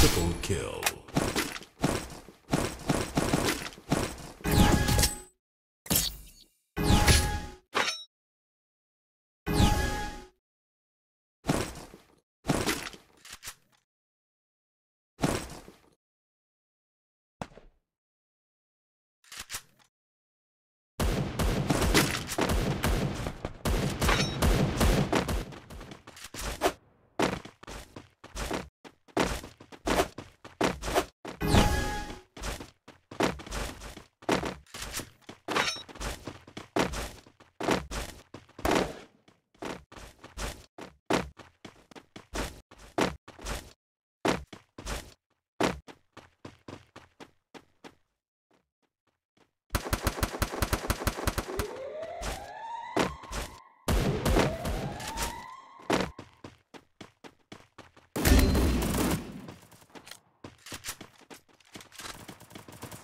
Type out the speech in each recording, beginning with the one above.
Triple kill.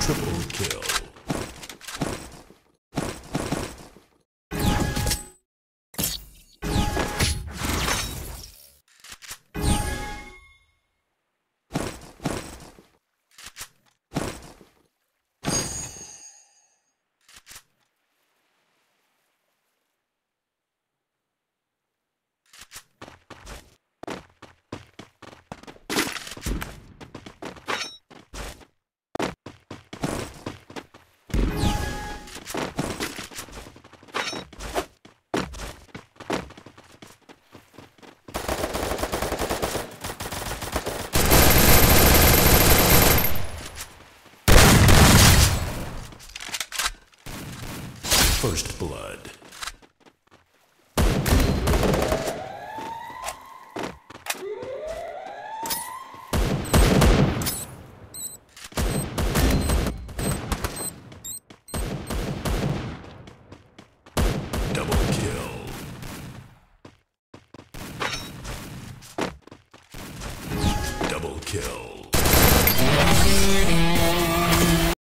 Triple kill. First blood.